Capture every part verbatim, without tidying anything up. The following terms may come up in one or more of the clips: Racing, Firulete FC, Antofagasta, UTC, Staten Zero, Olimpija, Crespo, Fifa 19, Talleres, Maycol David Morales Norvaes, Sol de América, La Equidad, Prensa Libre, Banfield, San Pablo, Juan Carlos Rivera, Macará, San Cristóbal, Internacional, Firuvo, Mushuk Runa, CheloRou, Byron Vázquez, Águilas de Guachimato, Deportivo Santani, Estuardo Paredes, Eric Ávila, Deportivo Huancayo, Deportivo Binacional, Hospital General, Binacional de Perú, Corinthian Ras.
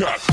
Podcast.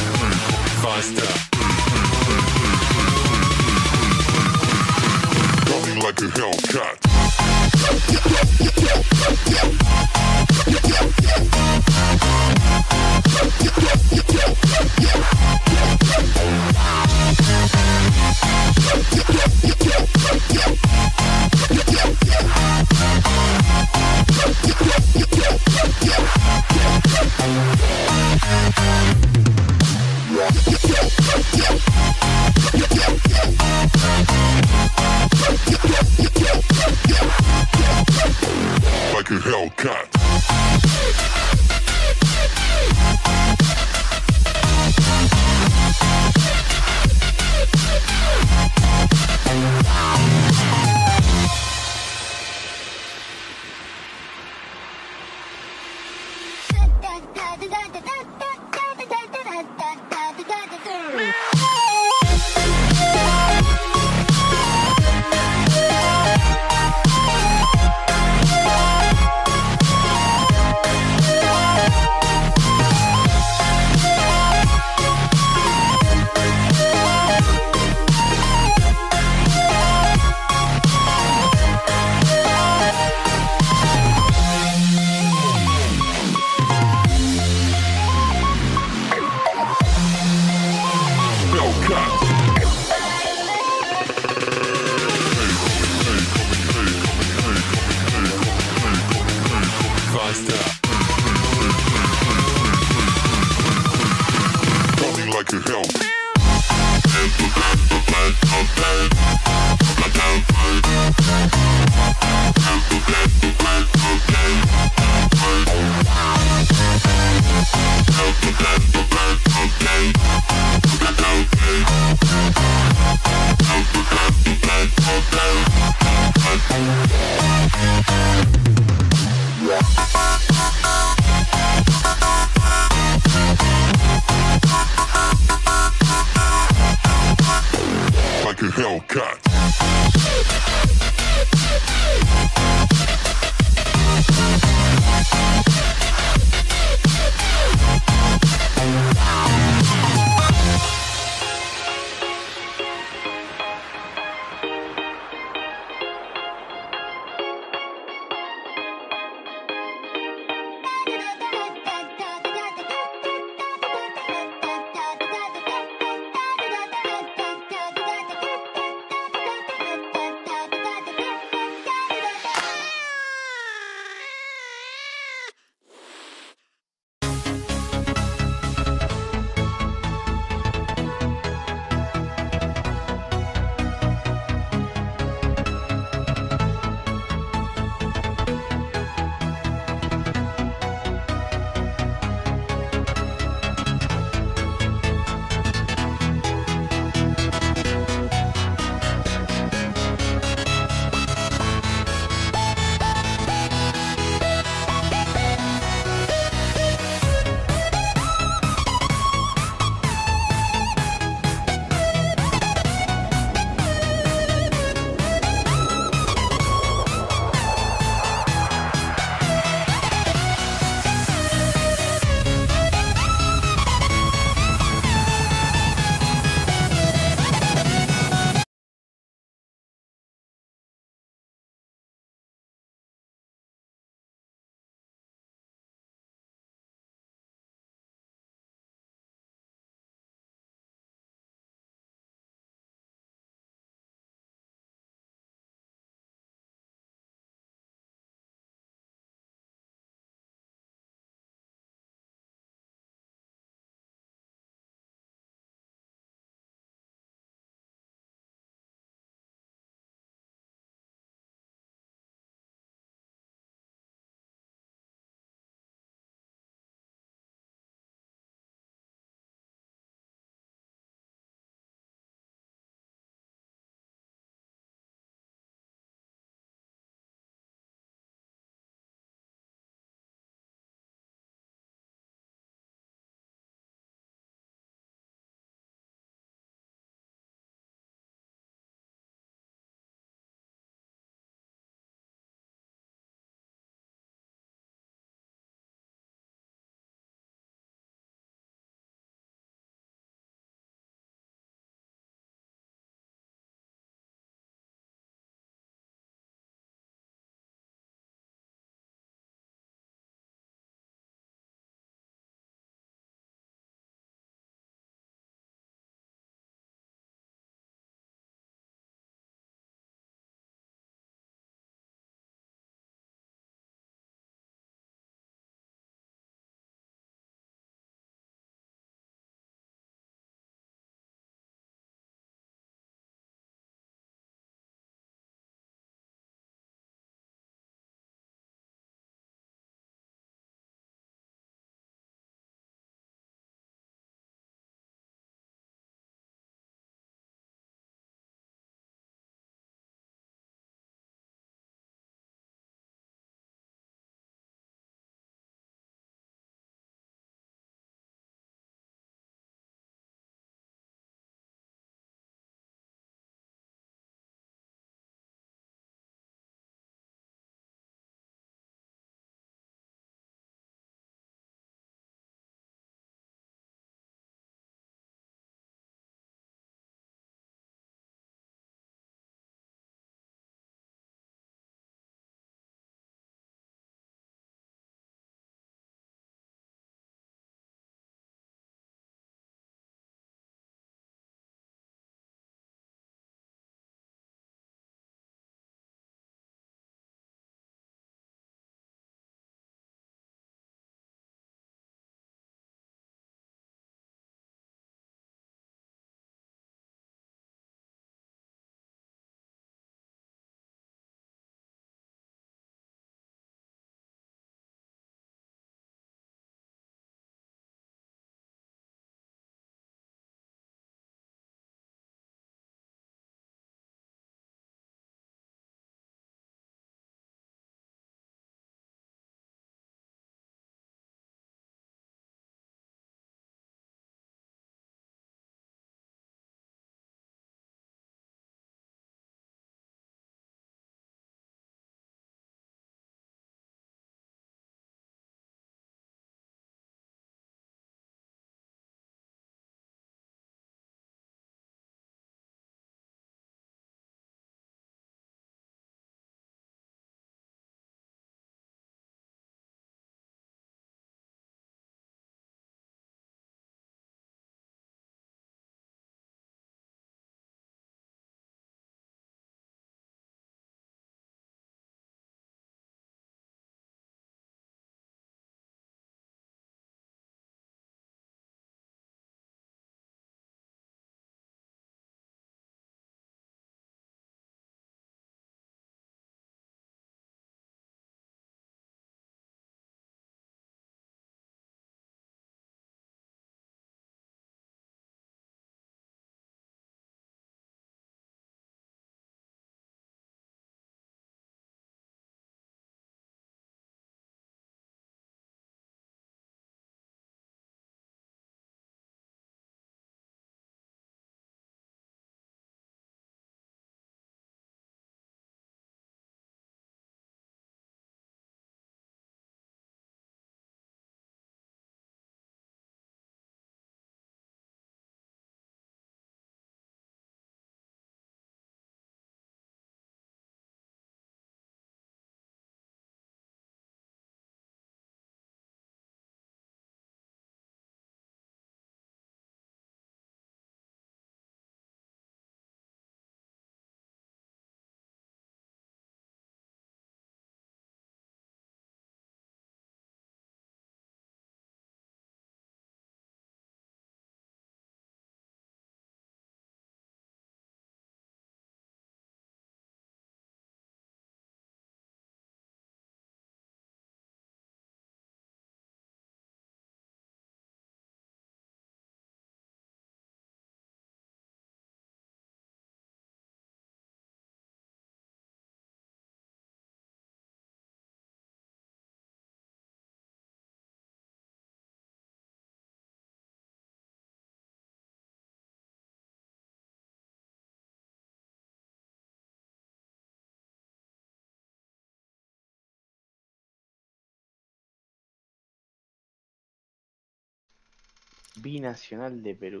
Binacional de Perú.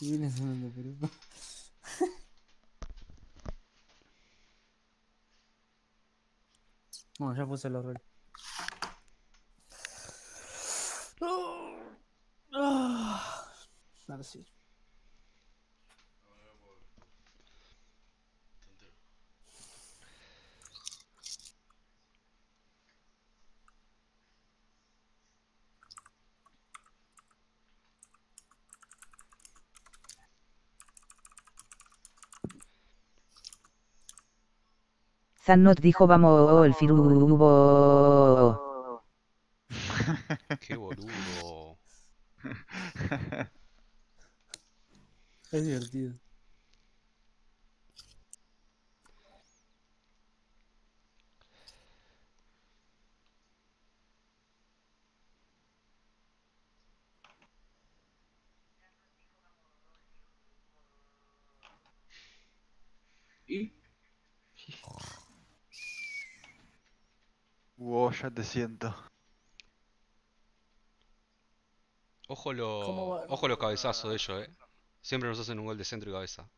Binacional de Perú. Bueno, ya puse los roles. Ahora sí. Zannot dijo vamos oh, oh, el Firuvo. Qué boludo. Es divertido. ¿Y? Wow, ya te siento. Ojo los, ojo los cabezazos de ellos, eh. Siempre nos hacen un gol de centro y cabeza.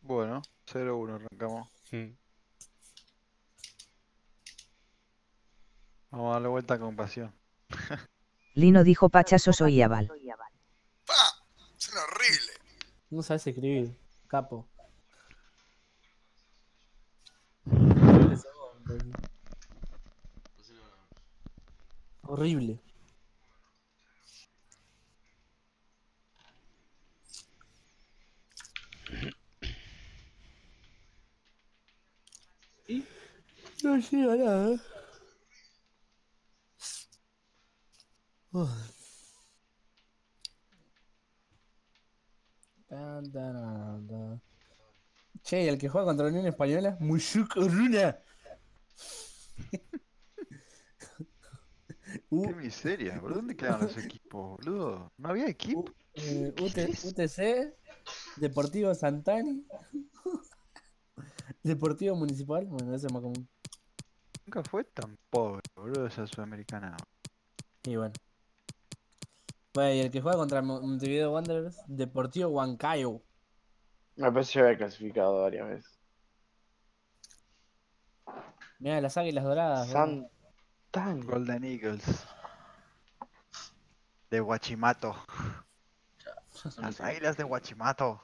Bueno, cero uno arrancamos. Mm. Vamos a darle vuelta con pasión. Lino dijo pachazo soy Aval. ¡Pah! ¡Son horrible! No sabes escribir, capo. Horrible. ¿Y? No llega nada. Uh. Dan, dan, dan. Che, el que juega contra la Unión Española, Mushuk Runa. Qué miseria, ¿por dónde quedaron los equipos, boludo? ¿No había equipo? Uh, uh, U T C, Deportivo Santani, Deportivo Municipal, bueno, ese es más común. Nunca fue tan pobre, boludo, esa sudamericana. Y bueno. Bueno, y el que juega contra Montevideo Wanderers, Deportivo Huancayo. Me parece que había clasificado varias veces. Mirá, las Águilas Doradas. San... Tan Golden Eagles de Guachimato. Las Águilas de Guachimato.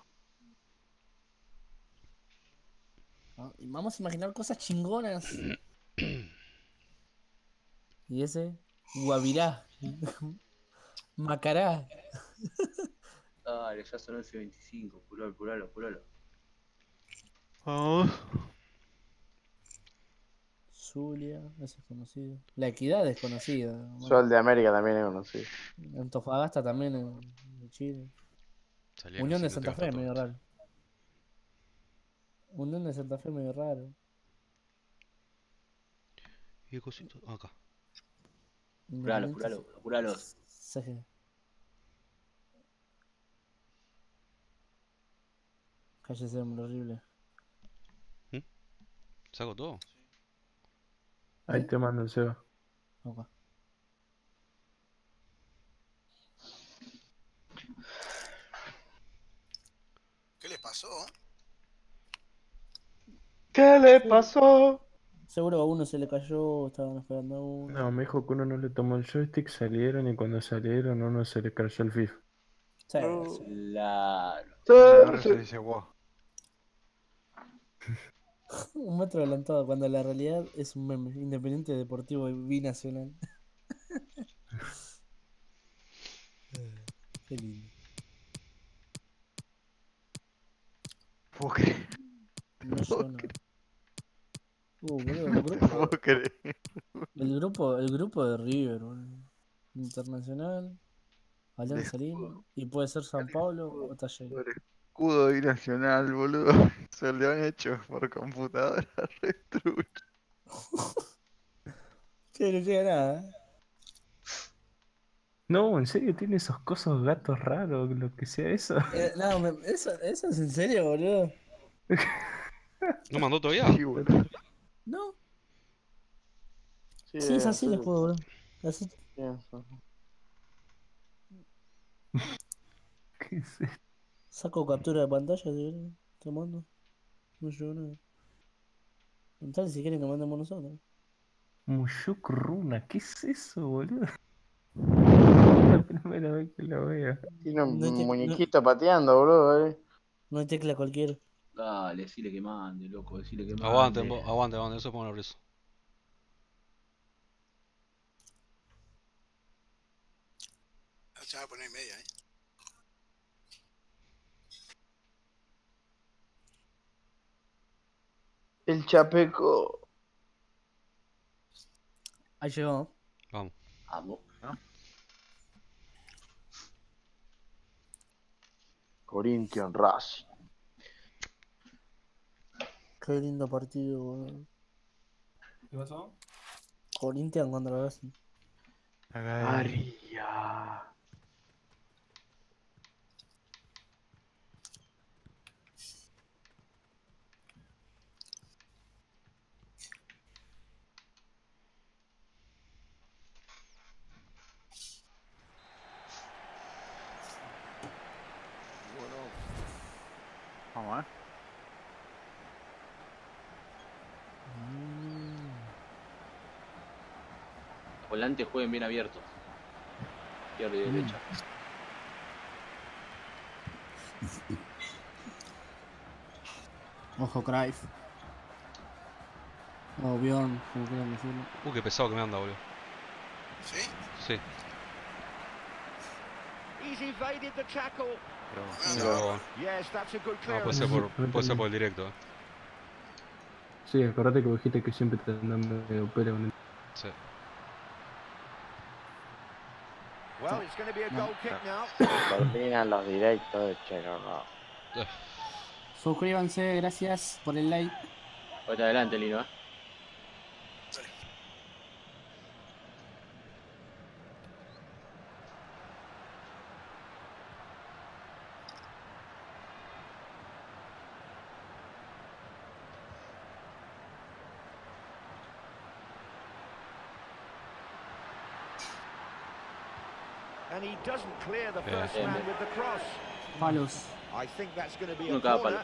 Vamos a imaginar cosas chingonas. Y ese Guavirá. Macará. Dale, ya son once veinticinco. Pulalo, pulalo, pulalo. Vamos. Zulia, ese es conocido. La Equidad es conocida. Bueno. Sol de América también es conocido. Antofagasta también en Chile. Salía Unión de Santa Fe es medio raro. Unión de Santa Fe es medio raro. ¿Y el cosito? Ah, acá. Apuralo, apuralo, apuralo. Cállese, hombre, horrible. ¿Eh? ¿Saco todo? Ahí te mando el Seba. Okay. ¿Qué le pasó? ¿Qué le pasó? Seguro a uno se le cayó, estaban esperando a uno. No, me dijo que uno no le tomó el joystick, salieron y cuando salieron uno se le cayó el FIFA. Sí, claro. Ahora se dice wow. Un metro adelantado, cuando la realidad es un meme. Independiente Deportivo Binacional. Qué lindo. ¿Puedo creer? No, yo no. Uh, boludo, el grupo. No puedo creer. El grupo, el grupo de River, boludo. Internacional, Alianza Lima, y puede ser San Pablo o Talleres. Escudo binacional, boludo. Se le han hecho por computadora, retrucho. Che, no llega nada. No, en serio, tiene esos cosos gatos raros, lo que sea eso. Eh, no, me, eso, eso es en serio, boludo. ¿No mandó todavía? Sí, boludo. No. Sí, sí, es así el escudo, boludo. Así. pienso. ¿Qué es esto? Saco captura de pantalla, ¿sí? Te mando. No llevo nada. Tal si quieren que mandemos nosotros. Mushuk Runa, ¿qué es eso, boludo? La primera vez que lo veo. Tiene un no muñequito no... pateando, boludo, eh. No hay tecla cualquiera. Dale, decile que mande, loco, decile que mande. Aguanten, vos, aguante, aguante, eso es por eso. Se va a poner media, eh. El Chapeco. Ahí llegó. Vamos. Vamos. ¿No? Corinthian Ras. Qué lindo partido, boludo. ¿Qué pasó? Corinthian contra Racing. Aria. Vamos, eh. Los volantes jueguen bien abiertos. Izquierda y derecha. Ojo, Craig. O Bjorn, como quieran decirlo. Uh, qué pesado que me anda, boludo. ¿Sí? Sí. He's evaded the tackle. No, no puede ser por, puede ser por el directo, eh. Sí, acordate que vos dijiste que siempre te andan medio pelo con el... Sí. Well, it's going to be a goal kick now. Coordinan los directos de Chero, no. Suscríbanse, gracias por el like. Vete adelante, Lino, eh. Palos. No caga palo.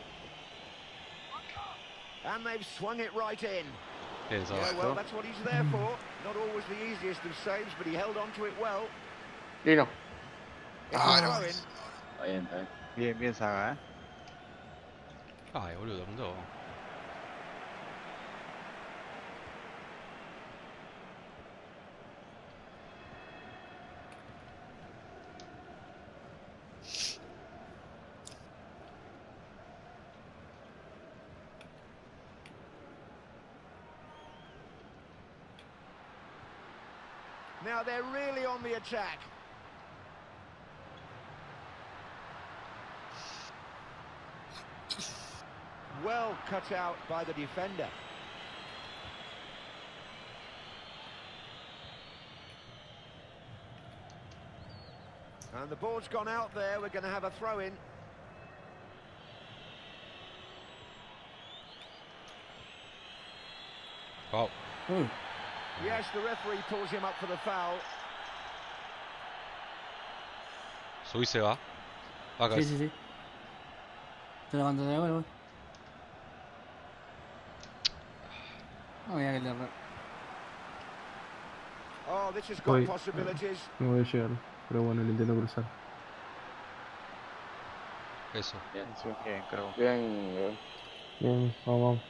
Eso, Lino. Ah, no. Está bien, está bien. Bien, bien Saga, eh. Ay, boludo, mundo. Now they're really on the attack. Well cut out by the defender. And the ball's gone out there. We're going to have a throw in. Oh. Mm. Yes, the referee pulls him up for the foul. Sui se va. Va a caer. Sí, sí, sí. Te levanto de nuevo, güey. No voy a que le error. Oh, this has got possibilities. No voy a llegar, pero bueno, lo intento cruzar. Eso. Bien, sí. Bien, creo. Bien, bien. Bien, vamos, vamos.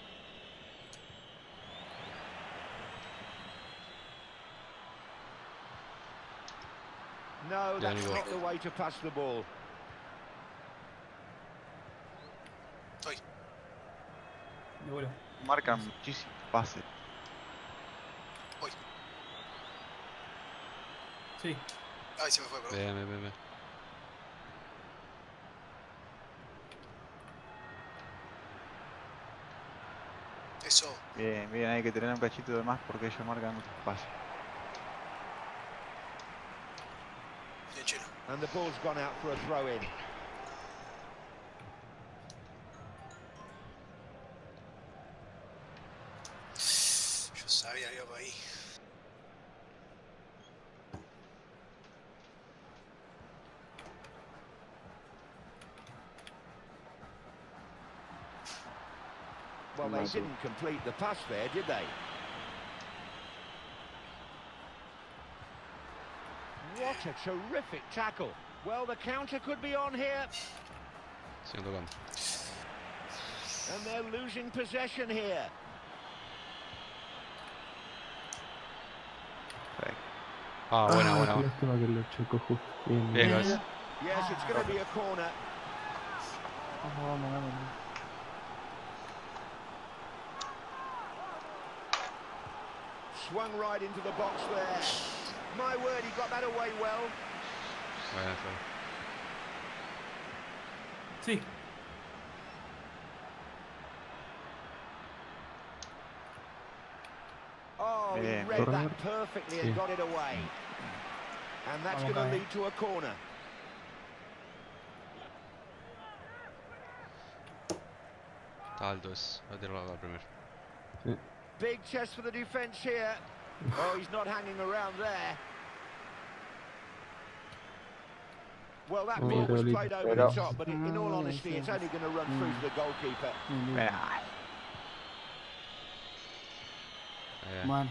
No, that's not the way to pass the ball. Marcan muchísimo pase. Sí. Ay, se me fue, perdón. Bien, bien, bien. Eso. Bien, bien, hay que tener un cachito de más porque ellos marcan muchos pases. And the ball's gone out for a throw in. Yo sabía que iba ahí. paso. Segundo gol. And they're losing possession here. Okay. Ah, buena, ah, buena. Bueno. Bien, bien. Yes, it's going to be a corner. Vamos, vamos, vamos. Swung right into the box there. My word, he got that away well. Bueno, sí. Bien. Sí. Está alto, es va a tirar la primera. Sí. Big chest for the defense here. Oh, he's not hanging around there. Well, that ball was played over the top, but in all honesty, it's only going to run through to the goalkeeper. Man.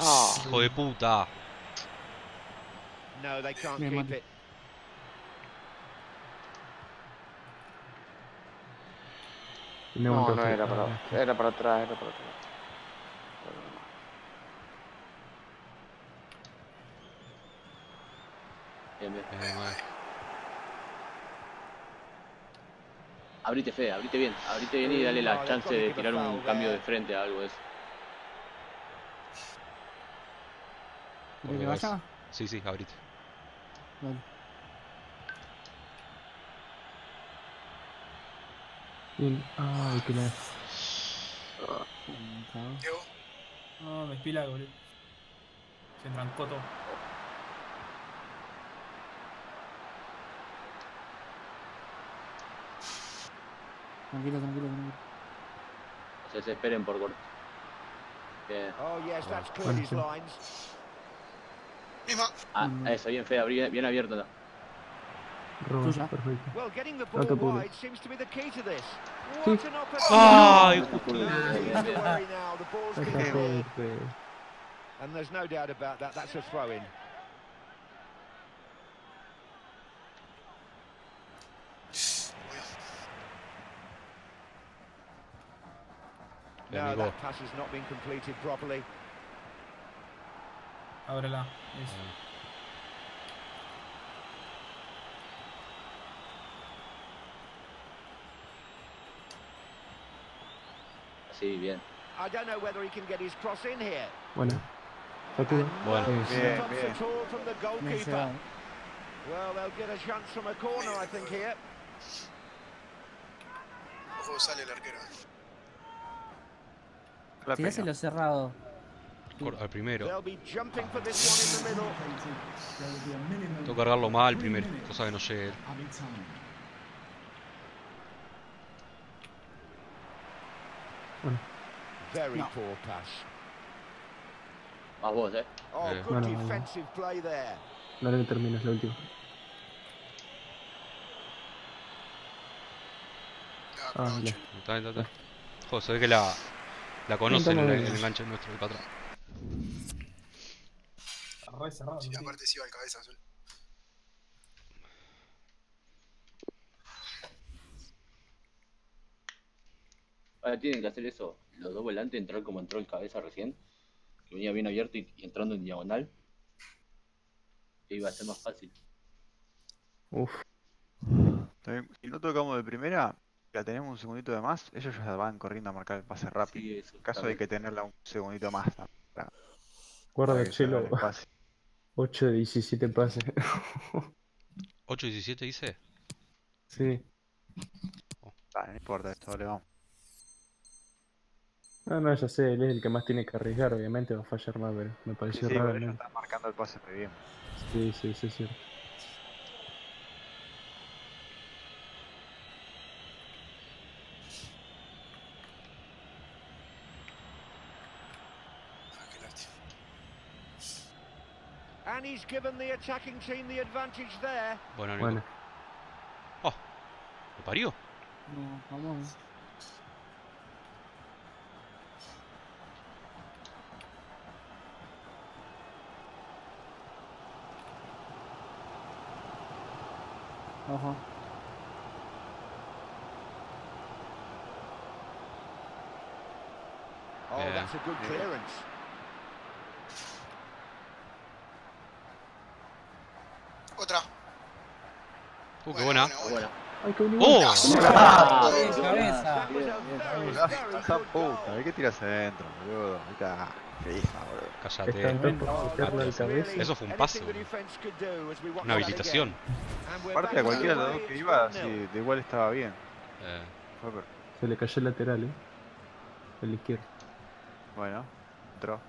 Oh, hijo de puta. No, they can't keep it. No, no era para, era para atrás, era para atrás. Bien, bien. Abrite fe, abrite bien, abrite bien y dale la chance de tirar un cambio de frente a algo de eso. ¿Te baja? Sí, sí, abrite. Vale. Bien. Ay, qué mal. No, me espila, boludo. Se enrancó todo. Tranquilo, tranquilo, tranquilo. O sea, se esperen por corto. Bien. Oh, yes, that's clear his lines. Ah, eso, bien fea, bien abierto. No. Rosa, perfecto. Well, getting the ball wide seems to be the key to this. What an opportunity. Ay, now the ball's been hit. And there's no doubt about that. That's a throw in. No, that pass has not been completed properly. Ábrela. Eso. Sí, bien. I don't know whether he can get his cross in here. Bueno. Bueno. Bueno. Bien, bien. Well, they'll get a chance from a corner, I think here. Ojo, sale el arquero. Tiráselo cerrado. Al primero. Tengo que cargarlo mal primero, cosa que no llegue. Very poor pass. Más vos, eh. Oh, good defensive play there. No le terminas la última. Ah, ya. Está, está, está. Joder, se ve que la. La conocen en el enganche nuestro de patrón. Sí, aparte sí va el cabeza azul. Ahora tienen que hacer eso, los dos volantes, entrar como entró el cabeza recién, que venía bien abierto y, y entrando en diagonal. Que iba a ser más fácil. Uff. Si no tocamos de primera, la tenemos un segundito de más, ellos ya van corriendo a marcar el pase rápido. Sí, eso, en caso de que tenerla un segundito más. Para... Guarda que Chelo. ocho de diecisiete pases. ¿ocho de diecisiete dice? Sí. Oh, no importa, esto le vamos. No, no, ya sé, él es el que más tiene que arriesgar, obviamente va a fallar más, pero me pareció sí, sí, raro. Ellos están marcando el pase muy bien. Sí, sí, sí, es cierto. Bueno, bueno. Oh, ¿lo parió? No, vamos. Ojo. Oh, that's a good clearance. Otra. Uh, qué buena. Buena. ¡Oh! ¡Ah! ¡Cabeza! ¡Puta! ¿Qué tiras adentro, boludo? Ahorita... Cállate. Eso fue un pase. Una habilitación. Aparte de cualquiera de los dos que iba, sí, de igual estaba bien. Eh. Se le cayó el lateral, eh. El izquierdo. Bueno, entró.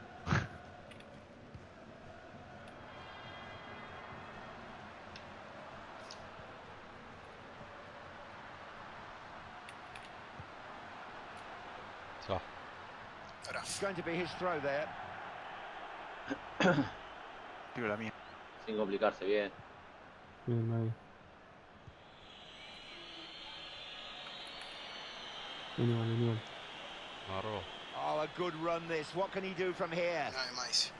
Going to be his throw there. Tiro la mía. Sin complicarse, bien. Bien, ahí. Manuel, Manuel. Arro. Oh, a good run this. What can he do from here? No, más.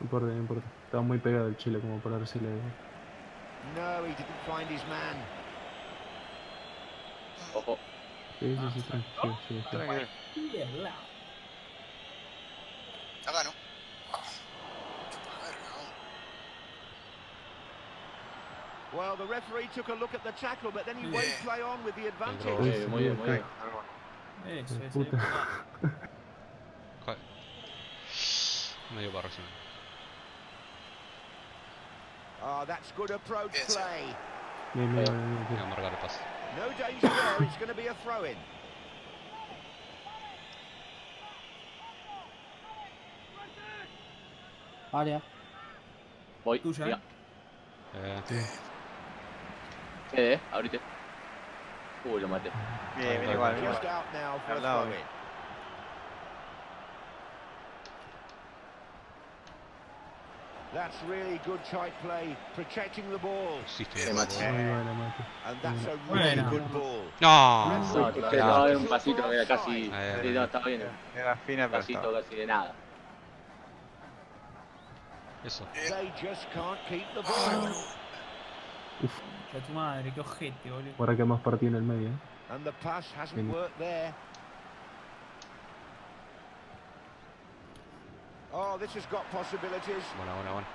No importa, no importa. Estaba muy pegado el Chile como para recibirle. No, he didn't find his man. Ojo. Sí, sí, sí, sí, sí, sí, sí. Acá no. Well, the referee took a look at the tackle, but then he won't play on with the advantage. Sí, muy bien, muy bien. Eh, sí, sí. Medio para reaccionar. Ah, that's good approach play. Bien, bien, bien. Voy a marcar el pase. No danger there, it's going to be a throw-in. Área. Voy. Tuya. Eh. Eh, ahorita. Uy, lo maté. Bien, bien, igual, bien. Al lado, bien. That's really good tight play, protecting the ball. Sí, estoy muy buena, Mati. And that's a really good ball. No, no, no, no, era un pasito, era casi, no, estaba bien. Era fina, pero pasito casi de nada. Eso. They just can't keep the ball. Uf. La tu madre, qué ojete, boludo. Ahora que más partido en el medio. And the pass hasn't worked there. Oh, this has got possibilities. Bueno, bueno, bueno.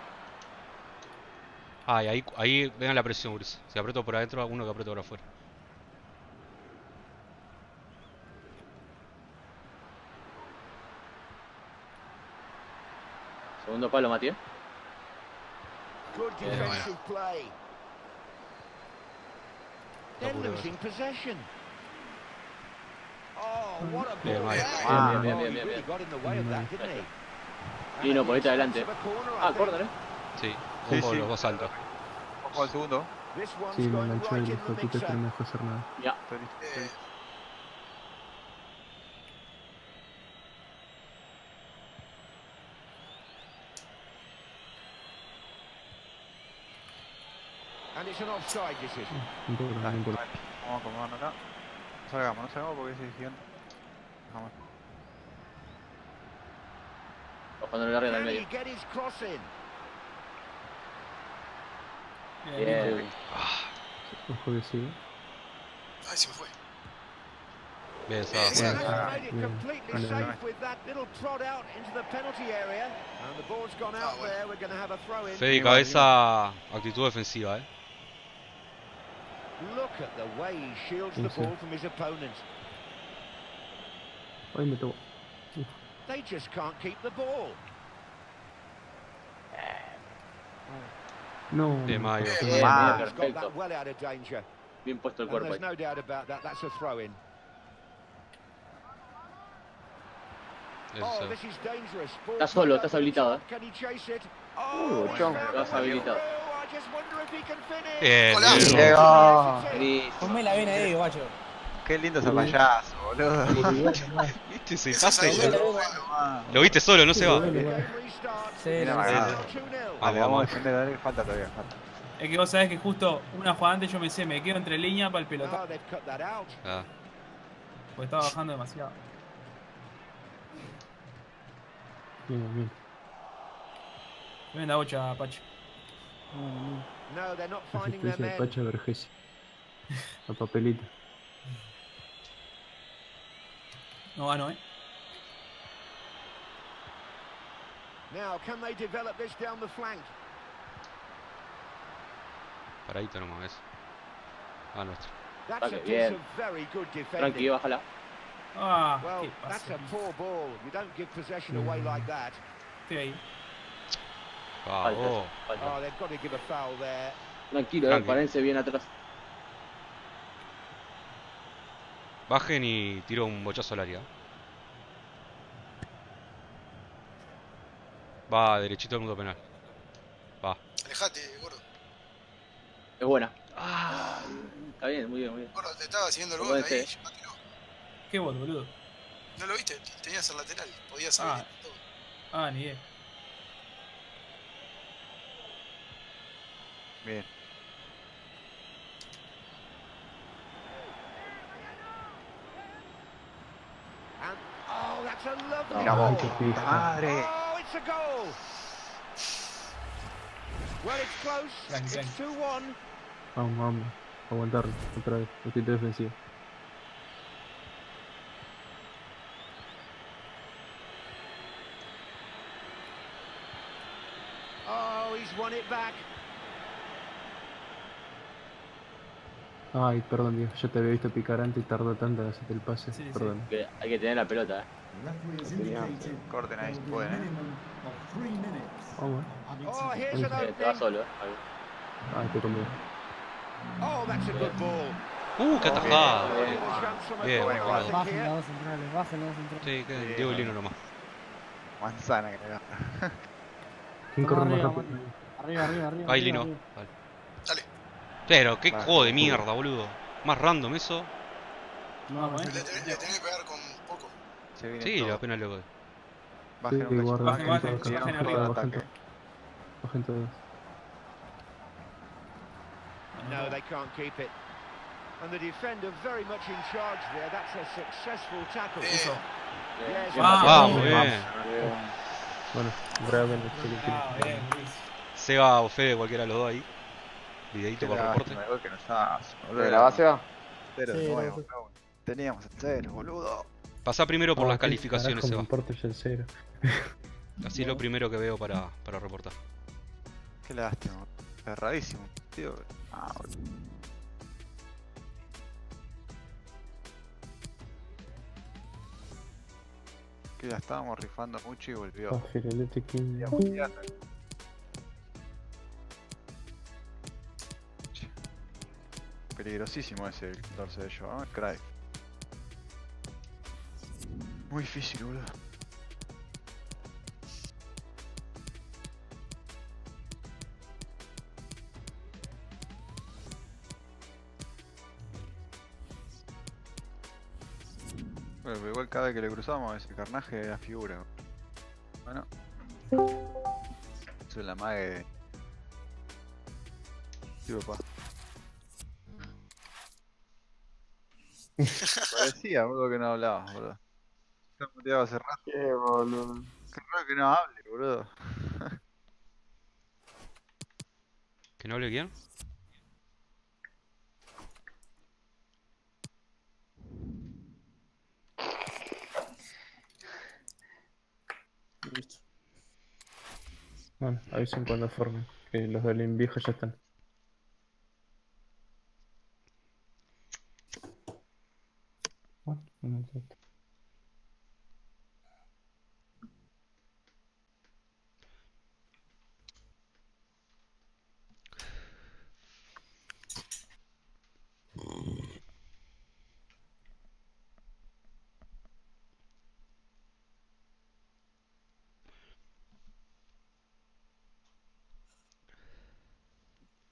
Ah, y ahí, ahí vean la presión, Urs. Si aprieto por adentro, uno que aprieto por afuera. Segundo palo, Matías. Good defensive play. They're losing possession. Oh, what a ball. Bien, bien, bien, bien. Got in the way of that, didn't he? Y no, ponete adelante. Ah, córner, ¿eh? Sí, un poco los dos altos. Ojo al segundo. Sí, me enganchó el estatito que no me dejó hacer nada. Ya. No importa, no importa. Vamos a acomodarnos acá. No salgamos, no salgamos porque es gigante. Vamos. Cuando le arregla el medio. Bien. Ojo que sí. Ay, se me fue. Bien, se va. Fede, cabeza, actitud defensiva, eh. Ay, me tocó. They just can't keep the ball. No. De Mayo. Ah, perfecto. Bien puesto el cuerpo. No doubt about that. That's a throw in. Oh, this is dangerous. Está solo, estás habilitado. Oh, estás habilitado. Eh. Hola. Come la vena ahí, guacho. Qué lindo ese payaso, boludo. ¿Viste ese pase? Lo viste solo, no se va. Cero. Vale, vamos a defender, dale, falta todavía, falta. Es que vos sabés que justo una jugada antes yo me sé, me quedo entre líneas para el pelotazo. Ah. Porque estaba bajando demasiado. Bien, bien. Tremenda bocha, Pacho. No, they're not finding their man. Pacho Vergesi. La papelita. No ganó, eh. Now, can they develop this down the flank? Paradito nomás, ¿ves? Ah, nuestro. Vale, bien. Tranquilo, bájala. Ah, qué pasa. Estoy ahí. Wow. Tranquilo, eh, párense bien atrás. Bajen y tiro un bochazo al área. Va derechito al mundo penal. Va. Alejate, gordo. Es buena. Ah, está bien, muy bien, muy bien. Gordo, te estaba siguiendo el gol ahí, yo no tiró. Qué gol, boludo. No lo viste, tenías el lateral, podías haber ah. todo. Ah, ni idea. Bien. And, oh, that's a lovely Mira vos, madre. It's a goal. Well, it's close. It's two one. Vamos, vamos. Aguantarlo otra vez. Actitud defensiva. Oh, he's won it back. Ay, perdón, Dios. Yo te había visto picar antes y tardó tanto en hacerte el pase. Sí, perdón. Sí. Hay que tener la pelota, eh. Corten ahí, pueden, eh. Oh, bueno. Oh, te va solo, eh. Ah, estoy conmigo. Uh, qué atajada. Bien, bueno, bueno. Bajen las dos centrales, bajen las dos centrales. Sí, que Diego Lino nomás. Manzana que te da. ¿Quién corre más rápido? Arriba, arriba, arriba. Ahí, Lino. Vale. Dale. Pero qué juego de mierda, boludo. Más random eso. No, bueno. Le tenés que pegar con poco. Sí, la pena loco. Bajen un poco. Bajen, bajen, bajen arriba. Bajen todos. No, they can't keep it. And the defender very much in charge there. That's a successful tackle. Vamos, bien. Bueno, realmente. Se va o Fede, cualquiera de los dos ahí. Videito para reporte. ¿De la base va? Cero, nuevo. Teníamos el cero, boludo. Pasá primero por las calificaciones, Seba. Así es lo primero que veo para reportar. Qué lástima, erradísimo. Tío. Ah, que la estábamos rifando mucho y volvió. Ah, Firulete quince. Peligrosísimo ese el catorce de yo, ¿eh? Craig. Muy difícil, boludo. Bueno, pero igual cada vez que le cruzamos ese carnaje de la figura. Bueno. Eso es la mague de... Sí, papá. Parecía, boludo, que no hablabas, boludo. Yo me tiraba hace rato. Qué boludo. Qué raro que no hable, boludo. ¿Que no hable quién? Listo. Bueno, avisen cuando formen, que los del in viejo ya están. Bueno, no entiendo.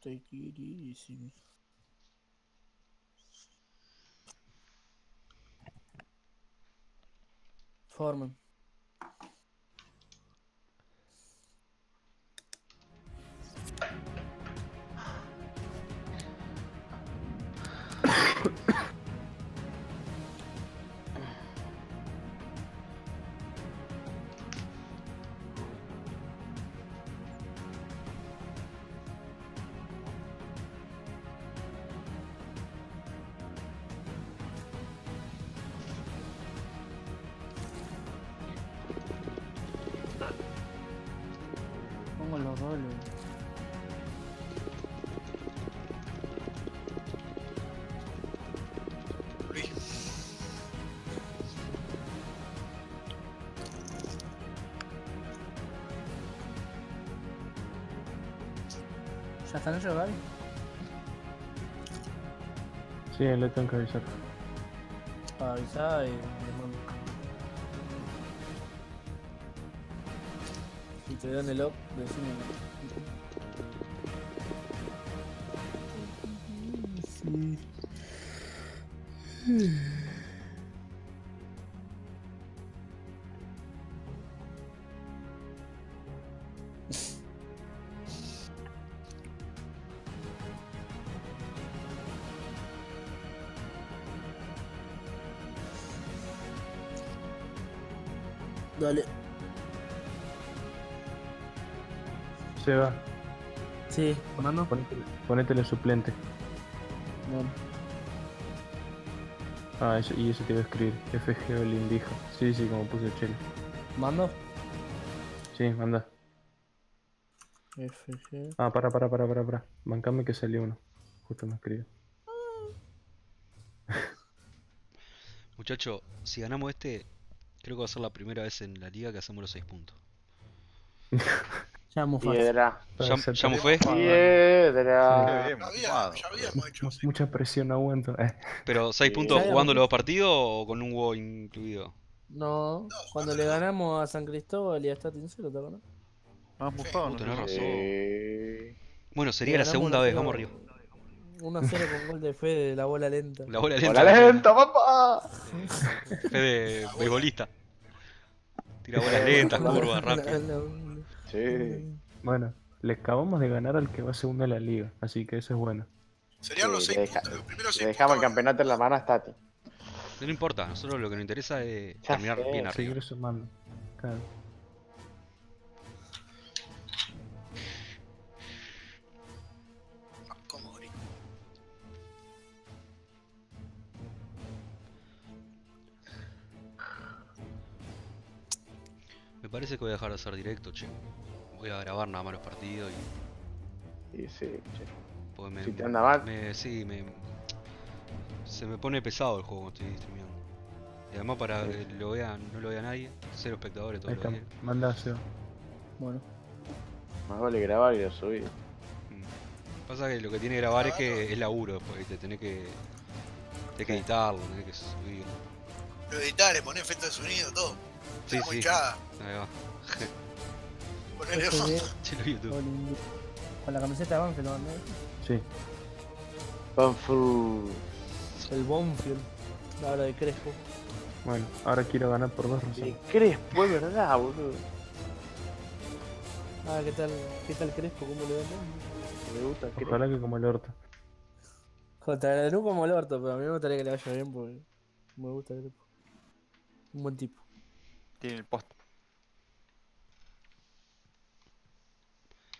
Take it easy. Forman. pongo los roles. ¿Ya están ellos, Gaby? Sí, le tengo que avisar. Para avisar y... te dan el op, decime. Sí. Dale. Se va. Sí, mano. Ponétele, ponétele suplente. Bueno. Ah, eso, y eso te iba a escribir. F G o Lindija. Sí, sí, como puse Chelo. ¿Mando? Sí, manda. F G. Ah, para, para, para, para, para. Bancame que salió uno. Justo me escribió. Muchacho, si ganamos este, creo que va a ser la primera vez en la liga que hacemos los seis puntos. Ya piedra. ¿Ya, ya mufé? Piedra. Ya habíamos, ya habíamos hecho así. Mucha presión aguanto. Eh. ¿Pero seis puntos jugando los dos partidos o con un huevo incluido? No, no cuando le ganamos a San Cristóbal y a Staten Zero, ¿te acuerdas? Ah, mufado, no tenés razón. Eh... Bueno, sería la segunda vez, vamos arriba. uno a cero con gol de Fede, de la bola lenta. La bola lenta. ¡Bola lenta, papá! Fede, beisbolista. Tira bolas lentas, curvas, rápido. Sí. Bueno, le acabamos de ganar al que va segundo en la liga, así que eso es bueno. Serían sí, los seis deja, puntos, los primeros seis dejamos puntos. El campeonato en la mano a Tati. No importa, nosotros lo que nos interesa es ya terminar sé, bien arriba. Seguir sumando. Claro. Me parece que voy a dejar de hacer directo, che. Voy a grabar nada más los partidos y... Sí, sí, che. Me, si te anda mal. Me, sí, me... Se me pone pesado el juego cuando estoy streameando. Y además para que lo vean, no lo vea nadie, cero espectadores todos los días. Mandáselo. Bueno. Más vale grabar y lo subir. Pasa que lo que tiene que grabar es que es laburo después, te tenés que... Tenés que editarlo, tenés que subirlo. Lo editás, le ponés efecto de sonido, todo. Sí, sí. Ahí va. Ponele foto. Con, con la camiseta de Banfield, ¿no? Sí. Banfield. El Banfield. La hora de Crespo. Bueno, ahora quiero ganar por dos razones. Crespo, es verdad, boludo. Ah, ¿qué tal, qué tal Crespo? ¿Cómo le va? Me gusta Crespo. Ojalá que como el orto. Jota, no como el orto, pero a mí me gustaría que le vaya bien porque me gusta Crespo. Un buen tipo. Tiene el post.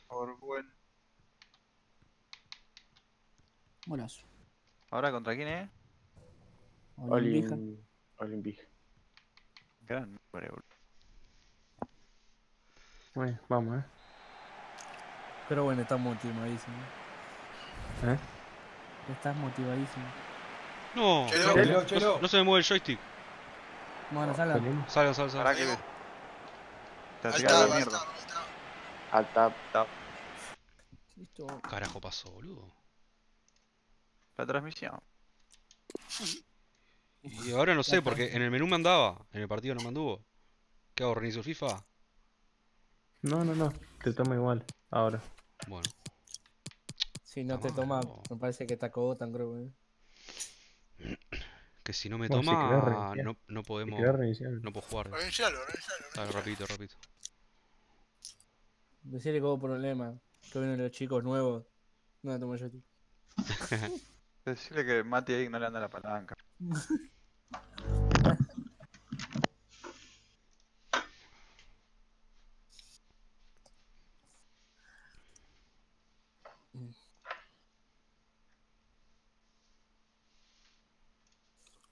Por buen. Buenas. ¿Ahora contra quién es? Olimpija. Olimpija. Gran nombre, boludo. Bueno, vamos, eh. Pero bueno, estás motivadísimo. ¿Eh? Estás motivadísimo. No, chelo, chelo, chelo. No, no se me mueve el joystick. Bueno, salgan. Salgan, salgan, salgan. Que... Te has tirado la mierda. Al tap, tap. Listo. Carajo pasó, boludo. La transmisión. Y ahora no sé, porque en el menú me andaba. En el partido no me anduvo. ¿Qué hago? ¿Reinicio FIFA? No, no, no. Te toma igual. Ahora. Bueno. Si no te toma, me parece que te acogó tan grueso, eh. Que si no me bueno, toma, no, no podemos. No puedo jugar. Reinicialo, reinicialo. Dale, repito, repito. Decirle que hubo problema. Que vienen los chicos nuevos. No, tomo yo, tío. Decirle que Mati ahí no le anda la palanca.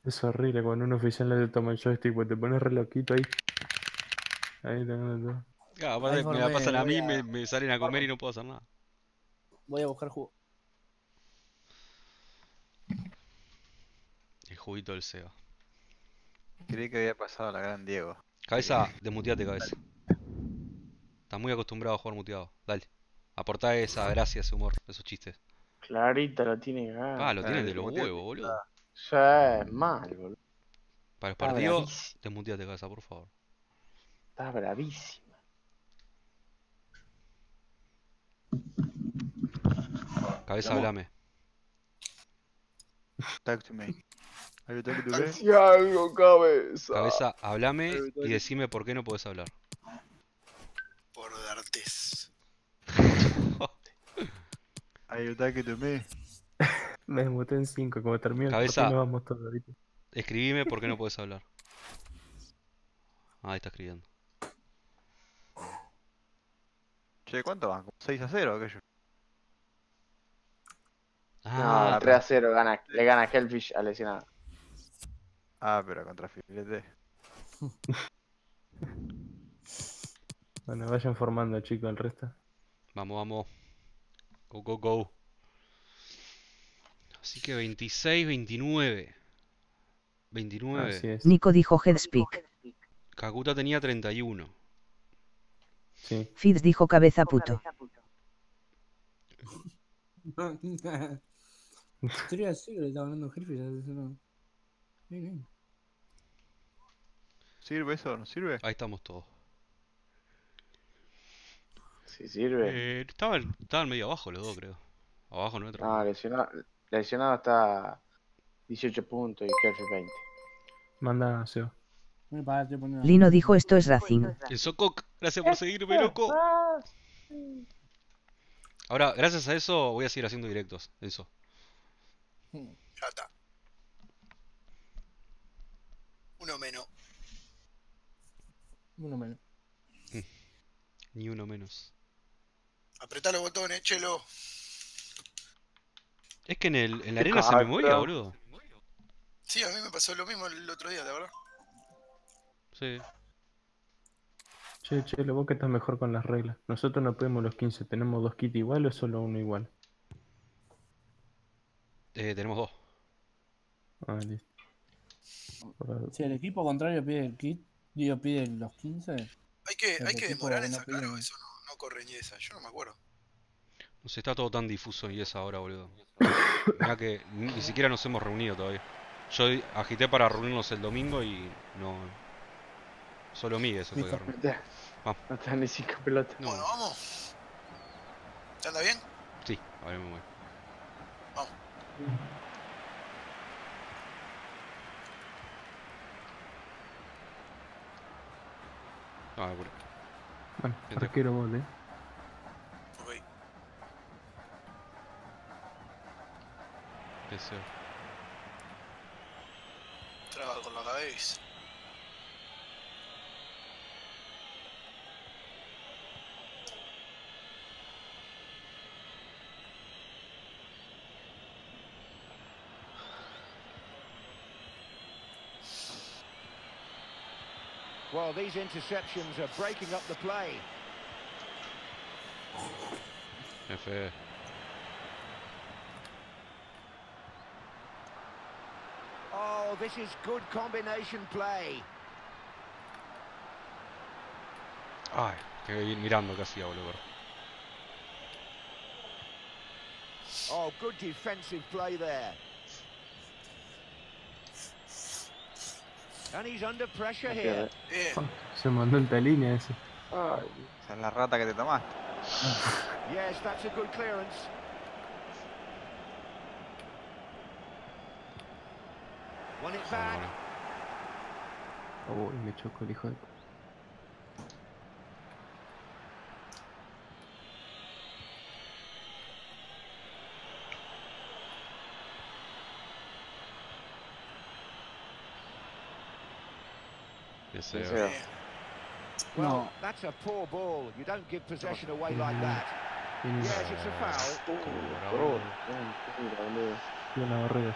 Es horrible cuando un oficial le toma el joystick, pues te pones re loquito ahí. Ahí tenés todo. Ya, aparte me la pasan a mí, a... Me, me salen a comer y no puedo hacer nada. Voy a buscar jugo. El juguito del Seba. Creí que había pasado a la gran Diego. Cabeza, desmuteate, cabeza. Estás muy acostumbrado a jugar muteado. Dale. Aportá esa gracia, ese humor, esos chistes. Clarita lo tiene ganas. Ah, lo tienen de los huevos, boludo. Ya es mal, boludo. Para el partido, desmuteate, cabeza, por favor. Estás bravísima. Cabeza, hablame. Talk to me. Hacía algo, cabeza. Cabeza, hablame y decime por qué no podés hablar. Por darte. Ay, yo te tomé. Me desmuté en cinco, como termino. Cabeza, nos vamos todos ahorita. Escribime por qué no podés hablar. Ah, ahí está escribiendo. Che, ¿cuánto van? ¿seis a cero aquello? Ah, no, tres a cero gana, le gana Hellfish a lesionado. Ah, pero contra Firulete. Bueno, vayan formando, chicos, el resto. Vamos, vamos. Go, go, go. Así que veintiséis, veintinueve. veintinueve. Nico dijo Headspeak. Kakuta tenía treinta y uno. Sí. Fitz dijo cabeza puto. tres a cero le estaba hablando a Headspeak. Bien, bien. ¿Sirve eso o no sirve? Ahí estamos todos. Sí, sirve. Eh, estaban, estaban medio abajo los dos, creo. Abajo nuestro. No, lesionado, lesionado hasta dieciocho puntos y Kerfi veinte. Manda, Seo. Lino dijo: esto es Racing. El Sococ, gracias por seguirme, loco. Ahora, gracias a eso, voy a seguir haciendo directos. Eso. Ya está. Uno menos. Uno menos. Ni uno menos. Apretá los botones, chelo. Es que en, el, en la arena se me movía, boludo. Sí, a mí me pasó lo mismo el otro día, la verdad. Sí. Che, chelo, vos que estás mejor con las reglas. Nosotros no pedimos los quince. ¿Tenemos dos kits igual o solo uno igual? Eh, tenemos dos. Ah, listo. Si el equipo contrario pide el kit, digo, pide los quince. Hay que, hay que demorar en sacarlo, eso no, no corre ni esa, yo no me acuerdo. No sé, está todo tan difuso y esa ahora, boludo. Mirá que ni, ni siquiera nos hemos reunido todavía. Yo agité para reunirnos el domingo y no. Solo Miguel se puede reunir. Vamos. No están ni cinco pelotas. No, bueno, vamos. ¿Te anda bien? Sí, a ver, me voy. Vamos. Ah, por aquí. Bueno, arquero gol, eh. Ok. Eso. Traba con la cabeza. Well, these interceptions are breaking up the play. F. Oh, this is good combination play. Ay, que bien mirando que hacía, boludo. Oh, good defensive play there. And he's under pressure here. Oh, se mandó en la línea ese. Ay, esa es la rata que te tomaste. Yes, that's a good clearance. Won it back. Oh, me chocó el hijo de... Yeah. Well, that's a poor ball. You don't give possession away like that. Yes, it's a foul.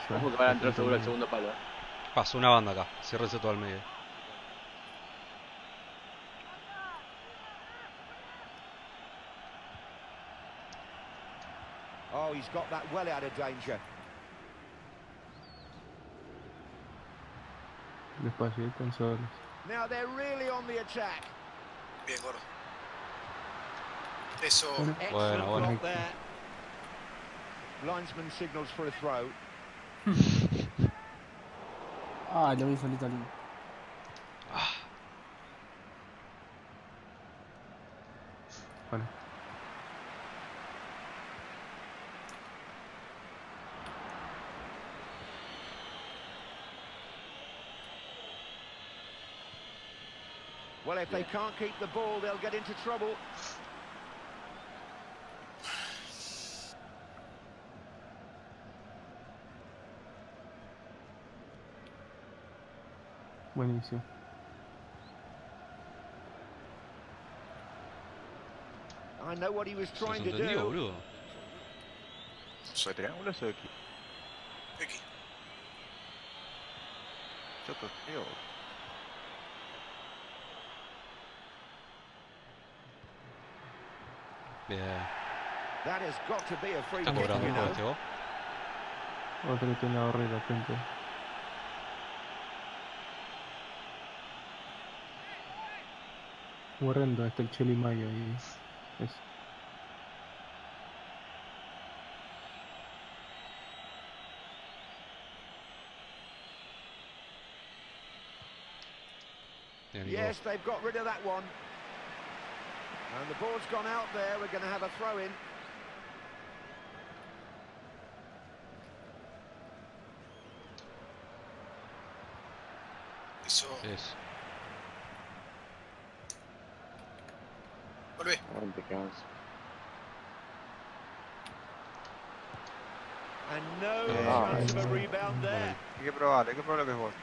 Como que van a entrar seguro al segundo palo. Pasó una banda acá. Cierrese todo al medio. he's got that well out of danger. Despacito, en sobres. Now they're really on the attack. Bien, gordo. Eso. Bueno, bueno. Linesman signals for a throw. Ah, lo vi solito lindo. Ah. Bueno. Well, if they can't keep the ball, they'll get into trouble. Buenísimo. I know what he was trying to do. ¿Soy triángulo o soy aquí? Aquí. Yo te digo. Bien. Está cobrando un este, ¿vos? Otro que le ahorre la frente. Horrendo hasta el Chelimayo ahí. Es. Yes, they've got rid of that one. And the board's gone out there, we're going to have a throw-in. Eso. Yes. Volve. And no chance of a rebound there. Hay que probar, hay que probar lo que es vos.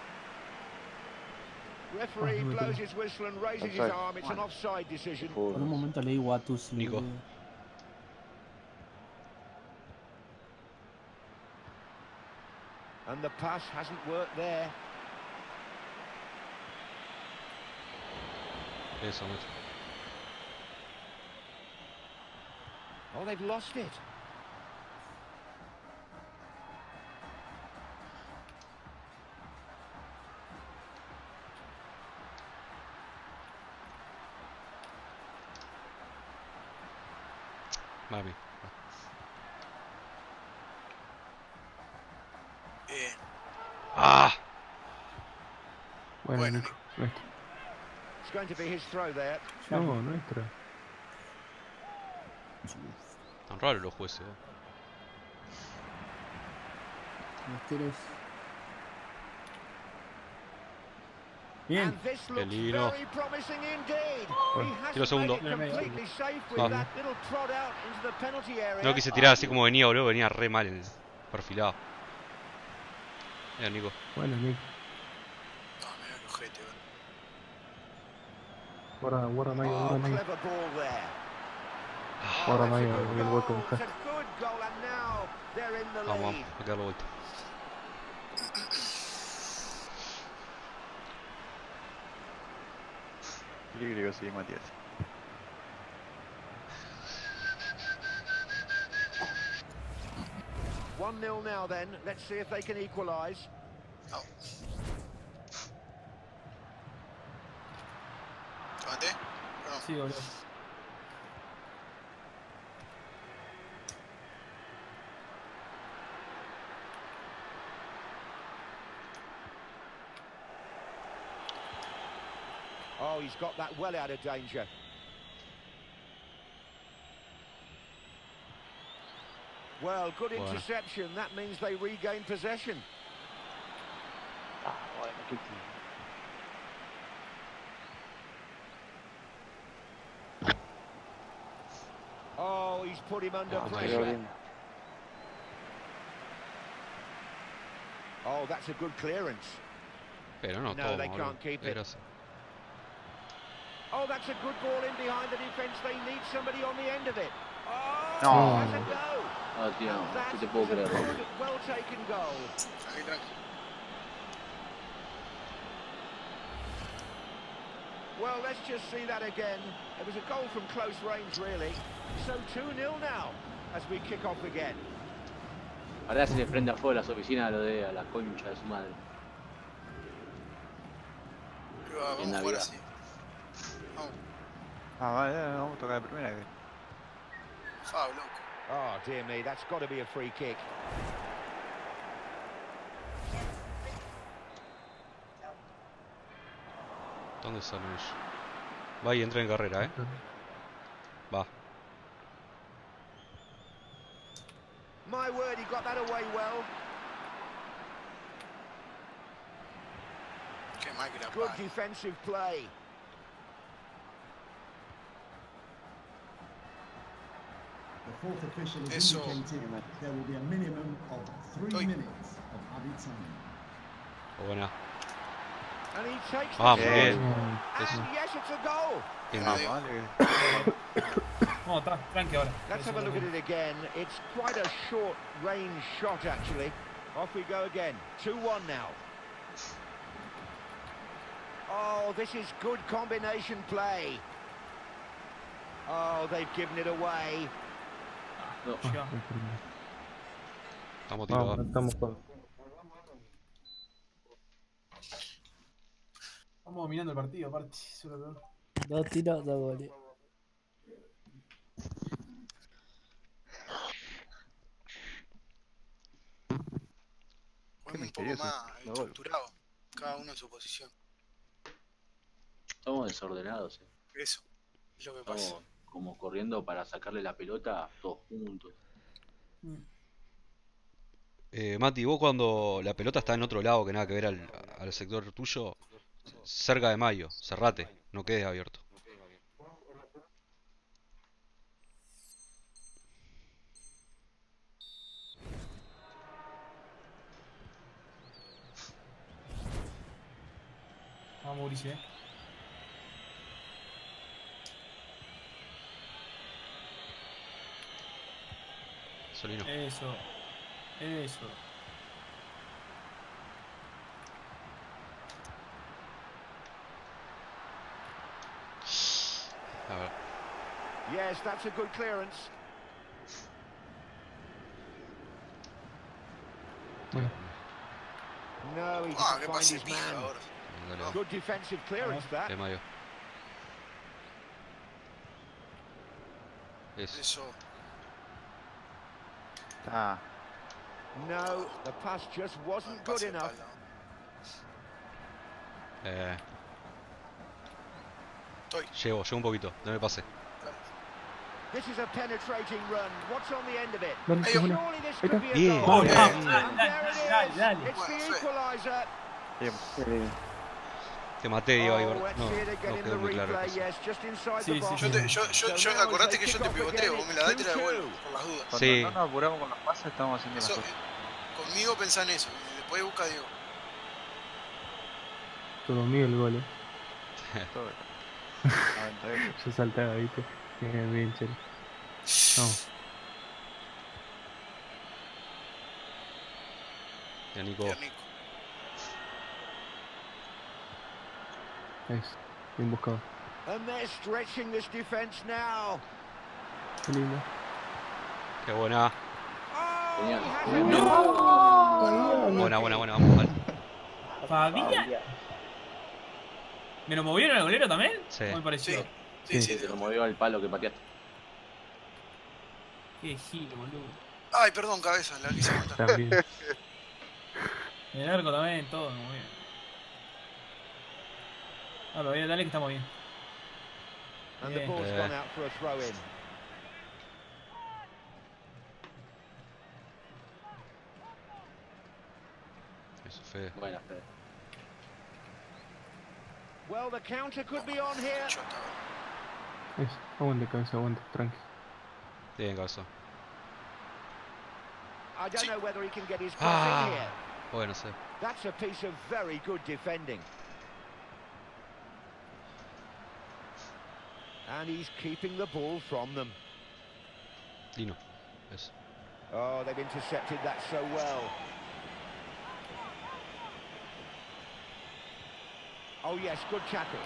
Referee blows his whistle and raises his arm. It's an offside decision. Por un momento le digo a tus Nico. And the pass hasn't worked there. Eso mucho. Oh, they've lost it. Mami. Bien. Ah. Bueno, Nico. It's going to be his throw there. No, nuestra. Tan raros los jueces, ¿eh? Los tiros. Bien. Qué lindo. Tiro segundo. No. No quise tirar así como venía, boludo. Venía re mal el perfilado. Mira, Nico. Bueno, Nico. No, me da el ojete, boludo. Guarda, guarda, Mayo, guarda, Mayo. Guarda, Mayo, en el hueco. Vamos, vamos, a quedar la vuelta. Yo creo que soy Matías. one nil now then. Let's see if they can equalize. Oh. ¿Levanté? No. Sí, boludo. Oh, he's got that well out of danger. Well, good bueno. Interception. That means they regain possession. Ah, bueno, qué tío. Oh, he's put him under oh, pressure. Oh, that's a good clearance. Pero no, no todo, they can't keep it. Eros. Oh, that's a good ball in behind the defense. They need somebody on the end of it. Oh, no. That's a goal. Oh, tío, no te puedo creer. Well taken goal. Well, let's just see that again. It was a goal from close range, really. So two nil now as we kick off again. Ojalá se les prenda fuego las oficinas a lo de a la concha de su madre. Pero vamos a jugar así. Vamos. Ah, vale, vamos a tocar de primera. Ah, loco. Oh, dear me, that's got to be a free kick. ¿Dónde está Luis? Va y entra en carrera, eh. Va. My word, he got that away well. Good defensive play. Eso. Buena. Ah, muy bien. Eso. Bien, vale. No, está tranqui ahora. Let's have a look at it again. It's quite a short range shot actually. Off we go again. two one now. Oh, this is good combination play. Oh, they've given it away. No. Estamos tirados. Ah, estamos con... Estamos dominando el partido, aparte. Dos tiros, dos goles. Qué misterioso. Un poco más estructurado, cada uno en su posición. Estamos desordenados, eh. Eso es lo que pasa. Estamos... como corriendo para sacarle la pelota todos juntos. Eh, Mati, vos cuando la pelota está en otro lado que nada que ver al, al sector tuyo, cerca de Mayo, cerrate, no quedes abierto. Vamos, Ulises. Solino. Eso, eso. A ver. Yes, that's a good clearance. Bueno. No, he ah, didn't find his man. Ahora. Dale, dale. Good defensive clearance that. De Mayo. Eso. Eso. Ah. No, the pass just wasn't good enough. Eh. Llevo, llevo un poquito, no me pase. This is a penetrating run. What's on the end of it? Surely this could be a goal. It's the equalizer. Te maté, Diego, ahí, ¿verdad? No, no quedó muy claro. Sí, sí, yo, te, yo, yo, yo acordate que yo te pivoteo, vos me la das y te la devuelvo, por las dudas. Cuando sí. No nos apuramos con las pasas, estamos haciendo eso, las cosas. Eh, conmigo pensá en eso, y después busca a Diego. Todo mío el gol, eh. Todo. Yo saltaba, viste. Bien, chévere. Vamos. Ya, Nico. Ya, Nico. Nice. Bien buscado. Qué lindo. Qué buena. Oh, no. No. Buena, buena, buena, vamos mal. Fabián. ¿Me lo movieron al golero también? Sí. ¿Cómo me pareció? Sí, sí, sí, sí, se lo movió al palo que pateaste. Qué giro, boludo. Ay, perdón, cabeza, la quise matar. También. El arco también, todo me movió. Ah, pero dale que estamos bien. And the ball's gone out for a throw in. Eso fue. Buena. Well, the counter could be on here. Es, aguante, cabeza, aguante, tranqui. Bien, cabeza. I don't know whether he can get his pass in here. Bueno, sí. That's a piece of very good defending. And he's keeping the ball from them. Dino. Yes. Oh, they've intercepted that so well. Oh yes, good tackle.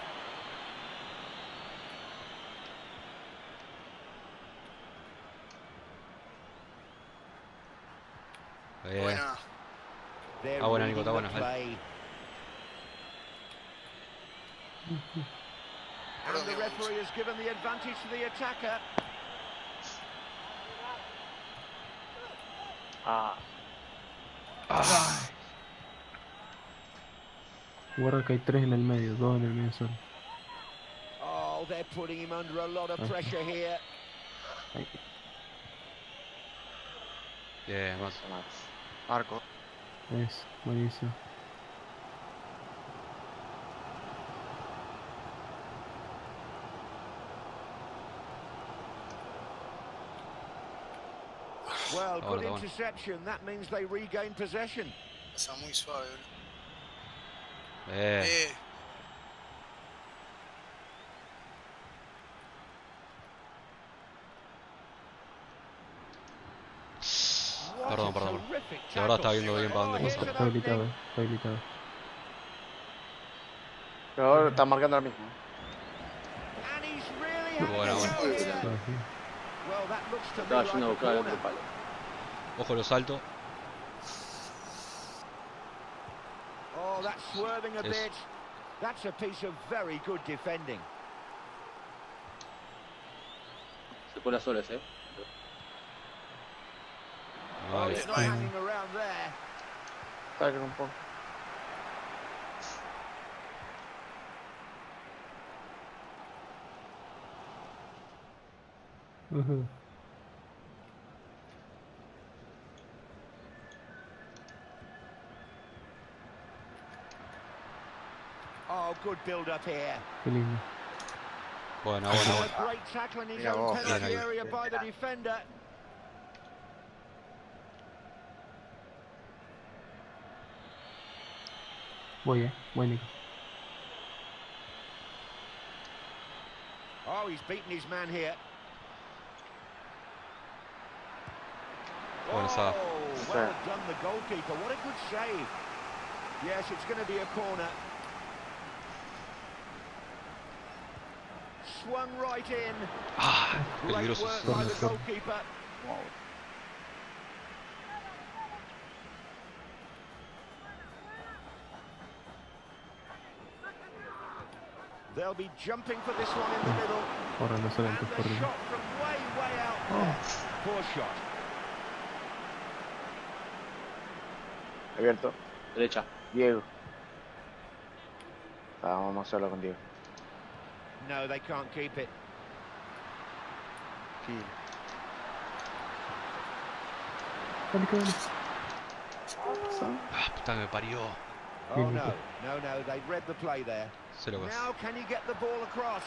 Eh. Buena. Ah, bueno, Nico, está bueno. Vale. Ah. Ah. Guarda que hay tres en el medio, dos en el medio solo. Oh, they're putting him under a lot of pressure here. Yeah, más o menos. Marco. Es buenísimo. Well, good interception. That means they regain possession. Está muy suave. Eh. eh. Perdón, perdón. De verdad estaba viendo bien para dónde pasaba. Está habilitado, está habilitado. Pero ahora está marcando ahora mismo. Bueno, bueno. Estaba yendo a buscar el otro palo. Ojo los saltos. Oh, that's swerving a bit. That's a piece of very good defending. Se pone a solas, eh. Vale. Tacan un poco. Uh-huh. Oh, good build up here. Qué lindo. Bueno, bueno, bueno. Mira vos, bien ahí. Voy, eh. Voy, Nico. Oh, he's beaten his man here. Bueno, oh, well done the goalkeeper. What a good save. Yes, it's going to be a corner. Swung right in. Ah, great work by the goalkeeper. Wow. They'll be jumping for this one in the middle. Ahora no salen tus corridos. Abierto. Derecha. Diego. Vamos solo con Diego. No, they can't keep it. Sí. Dale, dale. Ah, puta me parió. Oh no, no, no, they've read the play there. Now can you get the ball across?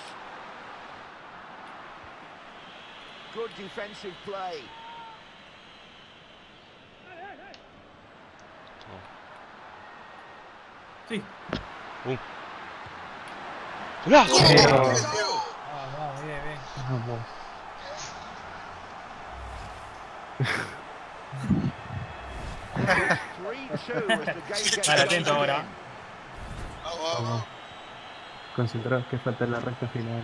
Good defensive play. Sí. Uh. ¡Golazo! ¡Oh! Ah, no, bien, bien. Vamos. Para atento ahora. Vamos. Concentrados que falta en la recta final.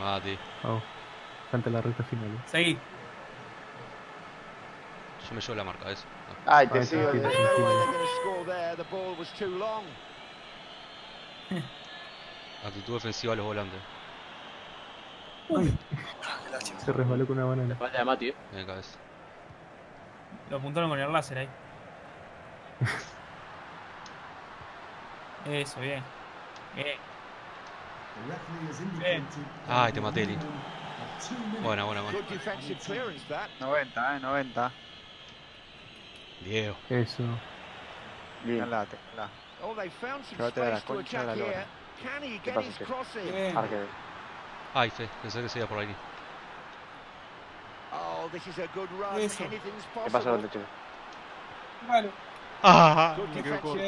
Mati. Vamos. Falta en la recta final. Seguí. Yo me llevo la marca, eso. Ay, te sigo. Actitud ofensiva a los volantes. Ay. Se resbaló con una banana. La espalda de Mati, eh. En la cabeza. Lo apuntaron con el láser ahí. Eso, bien. Bien. Bien. Ay, te maté, Lito. Buena, buena, buena. noventa, eh, noventa. Diego. Eso. Bien. Calate, calate. Calate de la concha de la lora. ¿Qué pasa, Arquero? Ay, fe, pensé que se iba por aquí. Eso. ¿Qué pasa con el chico? Vale. Ah, me quedo corto.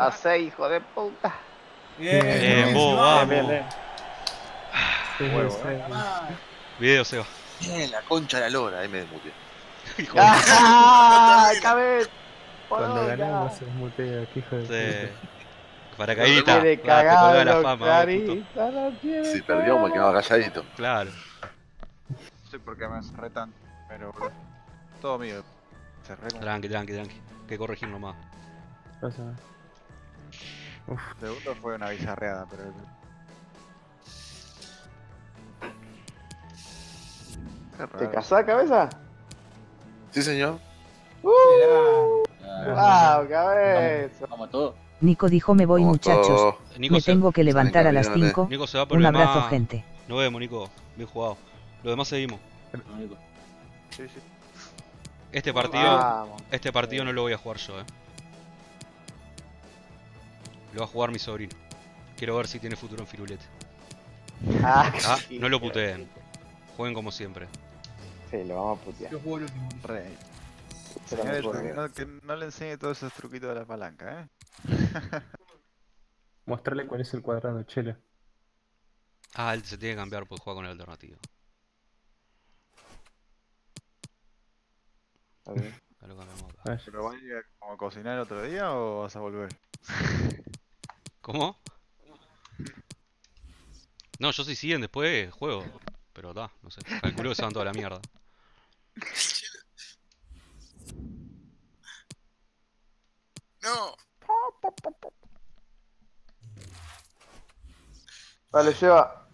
A seis, hijo de puta. Bien, bien, vamos. Bien, bien, bien. Video, Seba. Bien, la concha de la lora, ahí me desmuteé. ¡Ah! ¡Cabez! Cuando ganamos se desmutea, que hijo de puta. Paracaíta, te colgaba la fama. Si perdió me quedaba calladito. Claro. No sé por qué me hace re tanto. Pero todo mío. Cerré con... Tranqui, tranqui, tranqui. Que corregir nomás. Pasa. Uf. El segundo fue una bizarreada, pero... ¿Te casás, cabeza? Sí, señor. ¡Uh! ¡Wow, cabeza! Vamos todos. Nico dijo me voy, vamos muchachos. Nico me se... tengo que levantar a las cinco. Nico se va por un abrazo, demás... gente. Nos vemos, Nico. Bien jugado. Los demás seguimos. Sí, sí. Este partido, vamos, este partido no lo voy a jugar yo, eh. Lo va a jugar mi sobrino. Quiero ver si tiene futuro en Firulete. Ah, ah, sí, no lo puteen. Jueguen como siempre. Sí, lo vamos a putear. Yo juego el último. Rey. Señor, no, que no le enseñe todos esos truquitos de la palanca, eh. Mostrarle cuál es el cuadrado, chela. Ah, él se tiene que cambiar porque juega con el alternativo. A ver. Lo cambiamos acá. ¿Pero vas a ir a cocinar otro día o vas a volver? ¿Cómo? No, yo si siguen después juego. Pero está, no sé. Calculo que se van toda la mierda. No. Dale, lleva.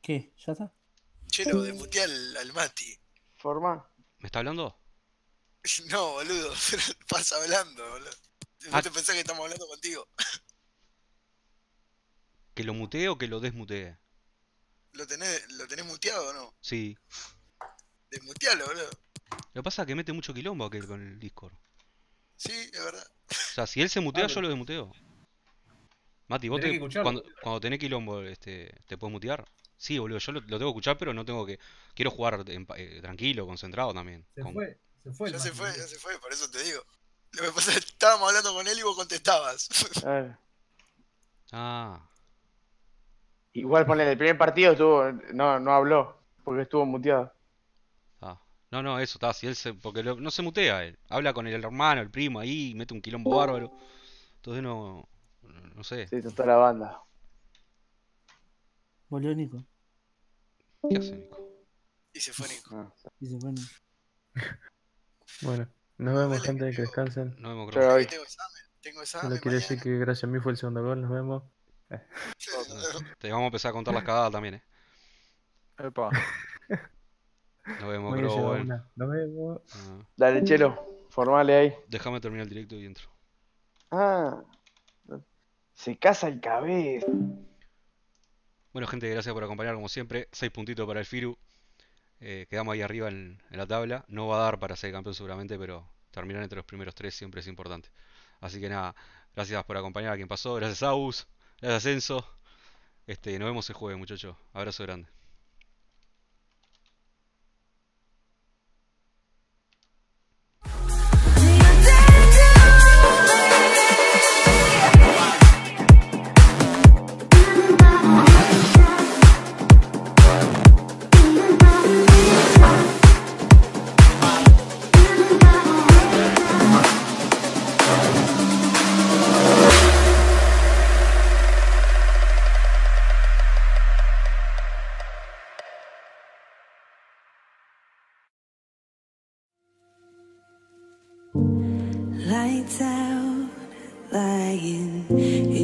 ¿Qué? ¿Ya está? Chelo, desmuteé al, al Mati. Forma. ¿Me está hablando? No, boludo, pero pasa hablando, boludo. Ah. ¿No te pensás que estamos hablando contigo? ¿Que lo mutee o que lo desmutee? ¿Lo tenés, lo tenés muteado o no? Sí. Desmutealo, boludo. Lo que pasa es que mete mucho quilombo aquel con el Discord. Sí, es verdad. O sea, si él se mutea, vale, yo lo desmuteo. Mati, vos tenés te, cuando, cuando tenés quilombo, este, ¿te puedes mutear? Sí, boludo, yo lo, lo tengo que escuchar, pero no tengo que... Quiero jugar en, eh, tranquilo, concentrado también. Se con... fue, se fue. Ya se fue, ya se fue, por eso te digo. Lo que pasa es que estábamos hablando con él y vos contestabas. Ah... Igual ponele, el primer partido estuvo, no, no habló, porque estuvo muteado. Ah, no, no, eso está, si él se, porque lo, no se mutea él, habla con el hermano, el primo ahí, mete un quilombo bárbaro, entonces no, no sé. Sí, está la banda. Volvió Nico. ¿Qué hace Nico? Y se fue Nico. Ah, y se fue Nico. Bueno, nos vemos, vale, gente, que, que descansen. Nos vemos, creo. Pero, tengo examen, tengo examen. No quiere decir que gracias a mí fue el segundo gol, nos vemos. Te vamos a empezar a contar las cagadas también, eh. Epa. Nos vemos, bro. Nos vemos. Ah. Dale, Chelo, formale ahí. Déjame terminar el directo y entro. Ah. Se casa el cabeza. Bueno, gente, gracias por acompañar como siempre. seis puntitos para el Firu. Eh, quedamos ahí arriba en, en la tabla. No va a dar para ser campeón seguramente, pero terminar entre los primeros tres siempre es importante. Así que nada, gracias por acompañar a quien pasó. Gracias, Aus. Gracias, Ascenso. Este, nos vemos el jueves, muchachos. Abrazo grande. Lights out, lying.